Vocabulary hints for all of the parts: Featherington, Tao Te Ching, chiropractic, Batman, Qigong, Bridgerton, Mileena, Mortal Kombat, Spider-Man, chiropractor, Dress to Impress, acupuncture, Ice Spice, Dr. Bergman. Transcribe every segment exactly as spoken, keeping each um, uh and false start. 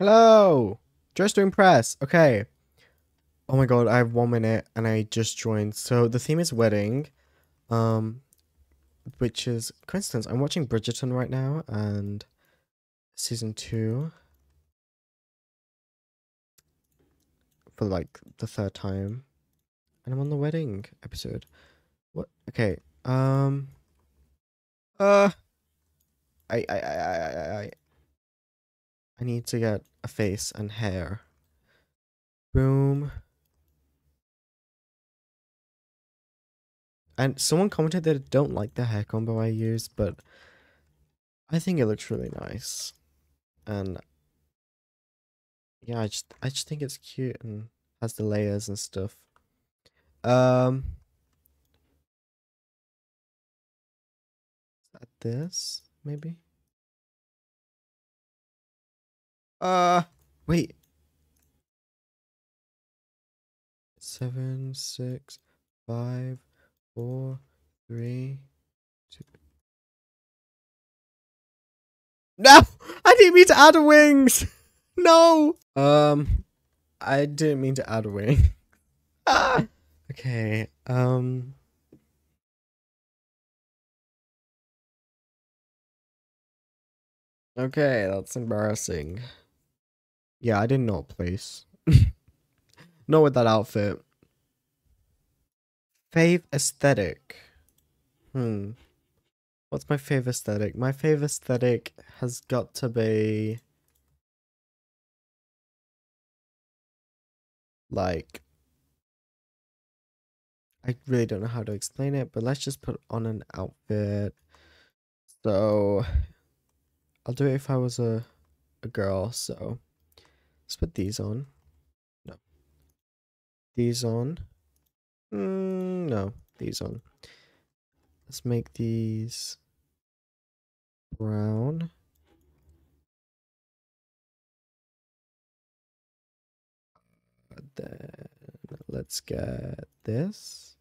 Hello! Dress to Impress. Okay. Oh my god, I have one minute and I just joined. So the theme is wedding. Um, which is coincidence. I'm watching Bridgerton right now and season two. For like the third time. And I'm on the wedding episode. What? Okay. Um. Uh. I, I, I, I, I, I need to get a face and hair. Boom. And someone commented that I don't like the hair combo I use, but I think it looks really nice. And yeah, I just, I just think it's cute and has the layers and stuff. Um. Is that this? Maybe. Uh, wait. Seven, six, five, four, three, two. No, I didn't mean to add a wings. No. Um, I didn't mean to add a wing. Ah. Okay. Um. Okay, that's embarrassing. Yeah, I did not place. Not with that outfit. Fave aesthetic. Hmm. What's my fave aesthetic? My fave aesthetic has got to be... like... I really don't know how to explain it, but let's just put on an outfit. So... I'll do it if I was a, a girl, so let's put these on. No. These on. Mm, no, these on. Let's make these brown. Then let's get this.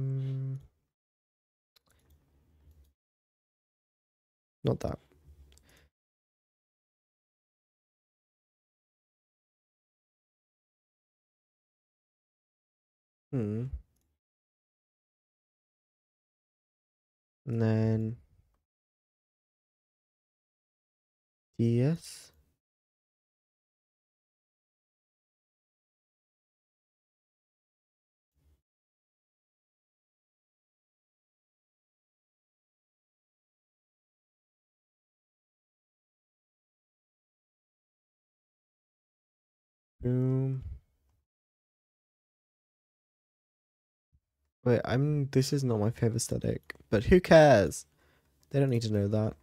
Mm. Not that. Hmm. And then yes. Boom. Wait, I'm. This is not my favorite aesthetic, but who cares? They don't need to know that.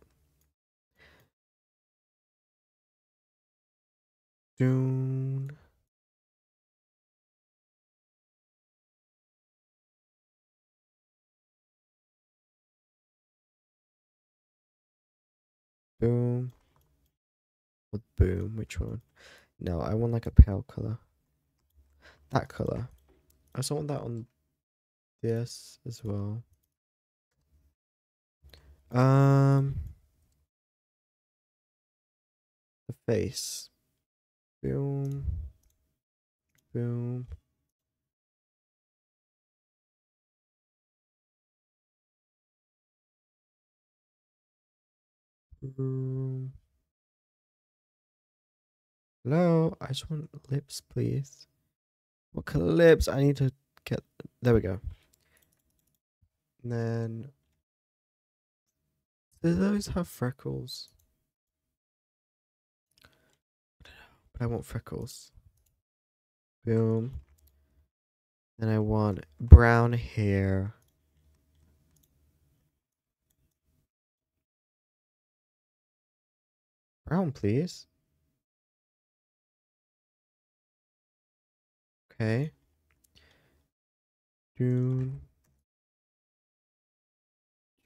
Boom. Boom. What boom? Which one? No, I want like a pale color. That color. I also want that on this as well. Um, the face. Boom. Boom. Boom. Hello, I just want lips, please. What color lips? I need to get... There we go. And then... do those have freckles? I don't know, but I want freckles. Boom. Then I want brown hair. Brown, please. Okay. Dune.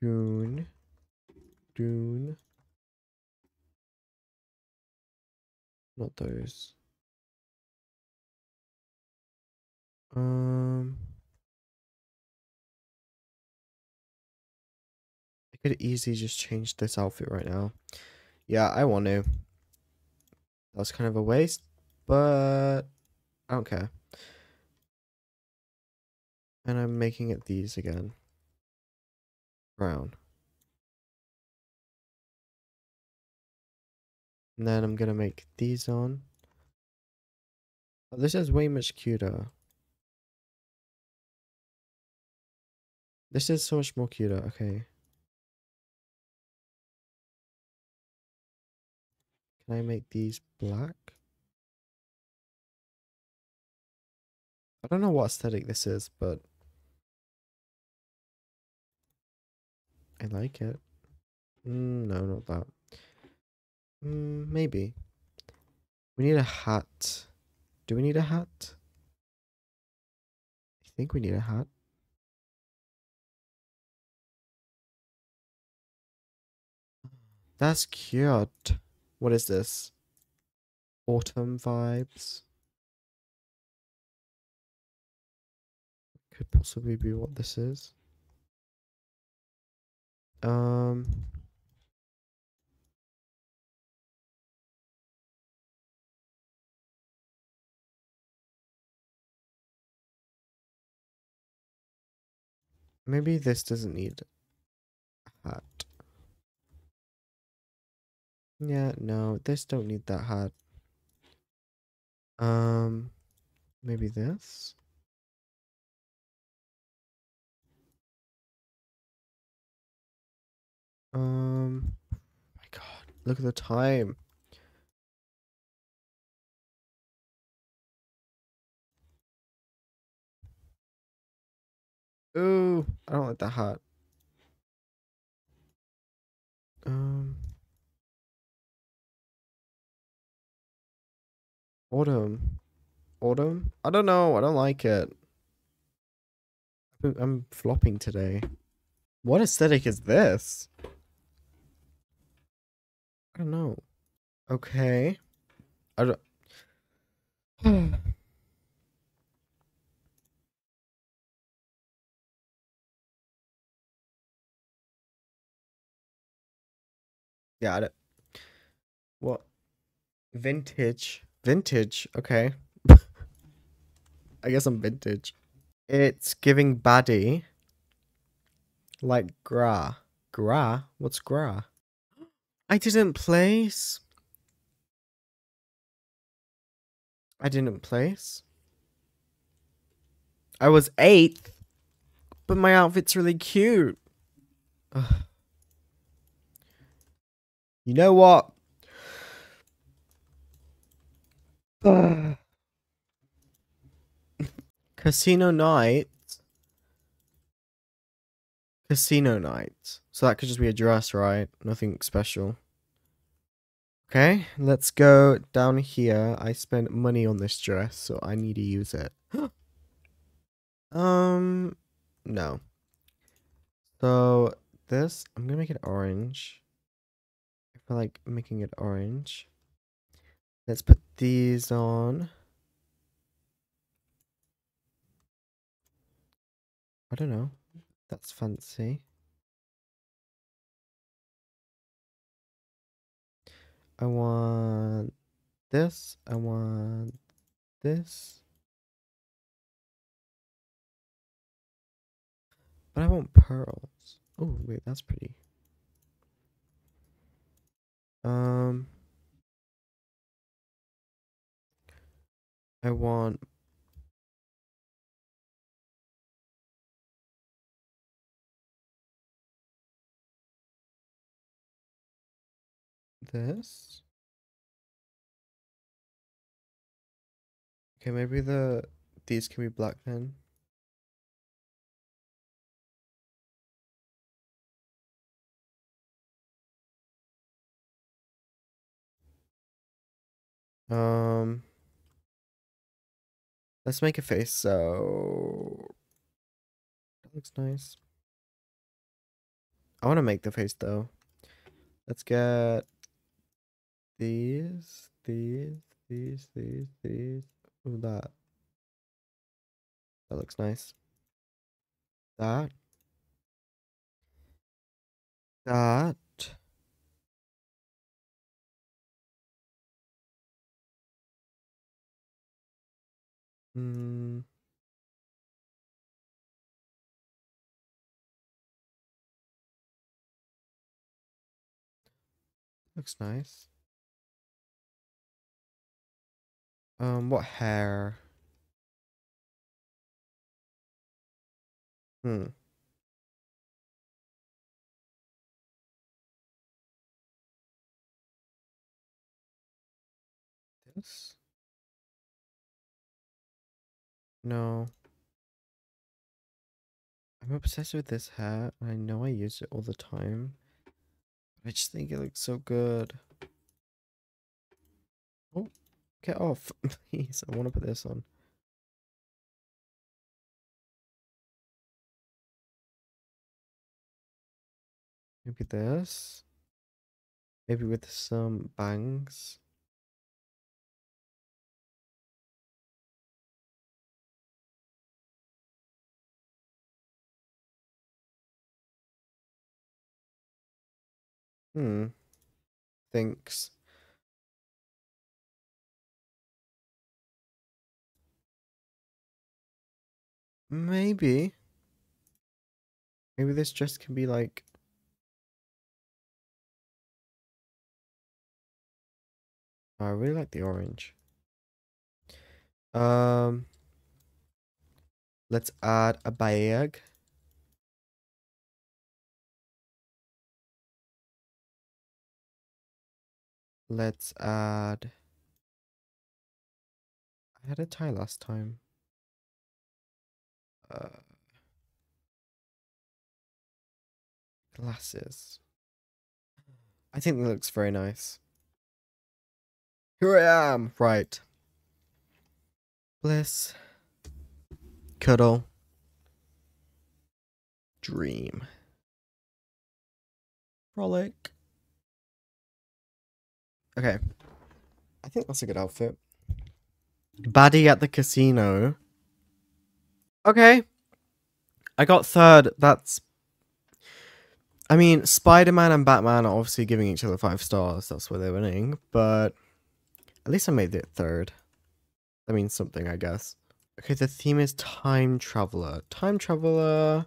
Dune. Dune. Not those. Um. I could easily just change this outfit right now. Yeah, I want to. That was kind of a waste, but I don't care. And I'm making it these again. Brown. And then I'm gonna make these on. Oh, this is way much cuter. This is so much more cuter, okay. Can I make these black? I don't know what aesthetic this is, but I like it. Mm, no, not that. Mm, maybe. We need a hat. Do we need a hat? I think we need a hat. That's cute. What is this? Autumn vibes. Could possibly be what this is. Um. Maybe this doesn't need a hat. Yeah, no, this don't need that hat. Um, maybe this? Um, oh my God, look at the time. Ooh, I don't like that hat. Um. Autumn. Autumn? I don't know. I don't like it. I'm flopping today. What aesthetic is this? I don't know. Okay. I don't... Hmm. Yeah, I don't... What? Vintage... Vintage, okay. I guess I'm vintage. It's giving baddie. Like gra. Gra? What's gra? I didn't place. I didn't place. I was eighth. But my outfit's really cute. Ugh. You know what? Uh. Casino night. Casino night. So that could just be a dress, right? Nothing special. Okay, let's go down here. I spent money on this dress, so I need to use it. um, no. So this, I'm gonna make it orange. I feel like making it orange. Let's put these on. I don't know. That's fancy. I want this. I want this. But I want pearls. Oh, wait, that's pretty. Um... I want this. Okay, maybe the these can be black then. Um Let's make a face, so... That looks nice. I want to make the face, though. Let's get... These, these, these, these, these... Ooh, that. That looks nice. That. That. Mm. Looks nice. Um, what hair? Hmm. This? No. I'm obsessed with this hat. I know I use it all the time. I just think it looks so good. Oh, get off, please. I want to put this on. Maybe this. Maybe with some bangs. Hmm. Thanks. Maybe. Maybe this dress can be like. Oh, I really like the orange. Um. Let's add a bag. Let's add. I had a tie last time. Uh, glasses. I think that looks very nice. Here I am. Right. Bliss. Cuddle. Dream. Frolic. Okay, I think that's a good outfit. Baddie at the casino. Okay, I got third. That's, I mean, Spider-Man and Batman are obviously giving each other five stars. That's where they're winning, but at least I made it third. That means something, I guess. Okay, the theme is time traveler. Time traveler.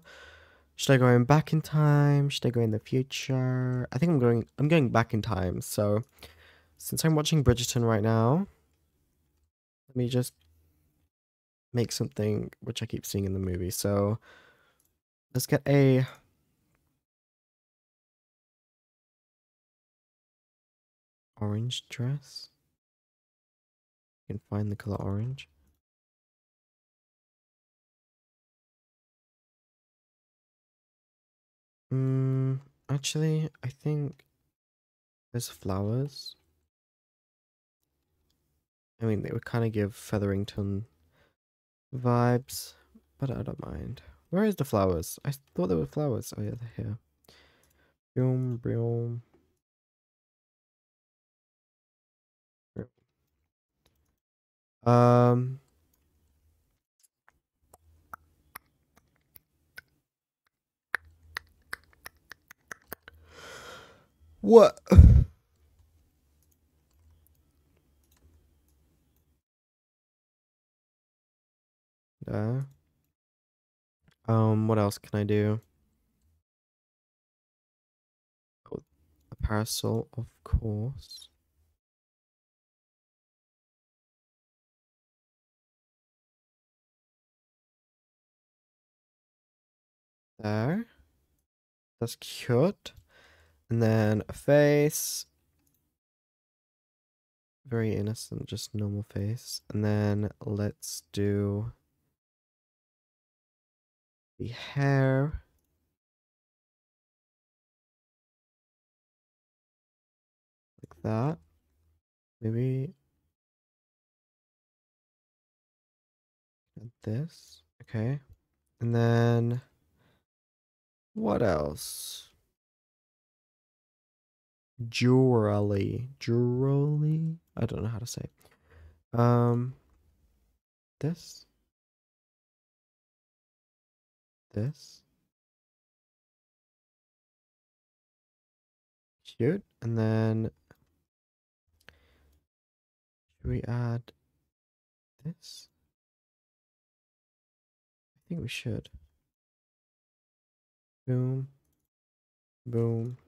Should I go in back in time? Should I go in the future? I think I'm going. I'm going back in time. So. Since I'm watching Bridgerton right now, let me just make something which I keep seeing in the movie. So let's get a orange dress. You can find the color orange. Mm, actually, I think there's flowers. I mean, they would kind of give Featherington vibes, but I don't mind. Where is the flowers? I thought there were flowers. Oh, yeah, they're here. Boom, boom. Um. What? Uh, um, what else can I do? Oh, a parasol, of course. There. That's cute. And then a face. Very innocent, just normal face. And then let's do the hair. Like that. Maybe. Like this. Okay. And then. What else? Jewelry. Jewelry? I don't know how to say it. Um. This. This cute, and then should we add this? I think we should. Boom. Boom.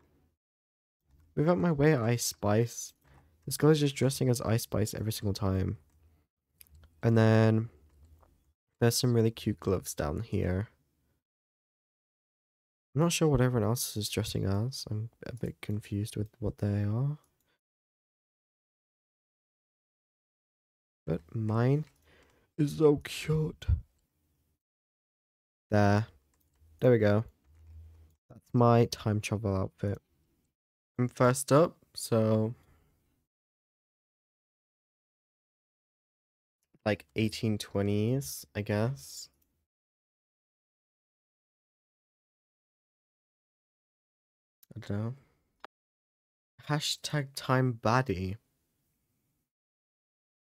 Move out my way, Ice Spice. This guy's just dressing as Ice Spice every single time. And then there's some really cute gloves down here. I'm not sure what everyone else is dressing as. I'm a bit confused with what they are. But mine is so cute. There. There we go. That's my time travel outfit. I'm first up, so... like eighteen twenties, I guess. I don't know. Hashtag time baddie.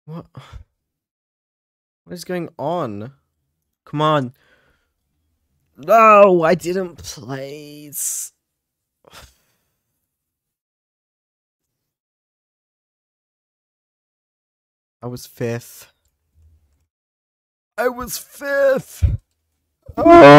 What? What is going on? Come on. No, I didn't place. I was fifth. I was fifth. Oh.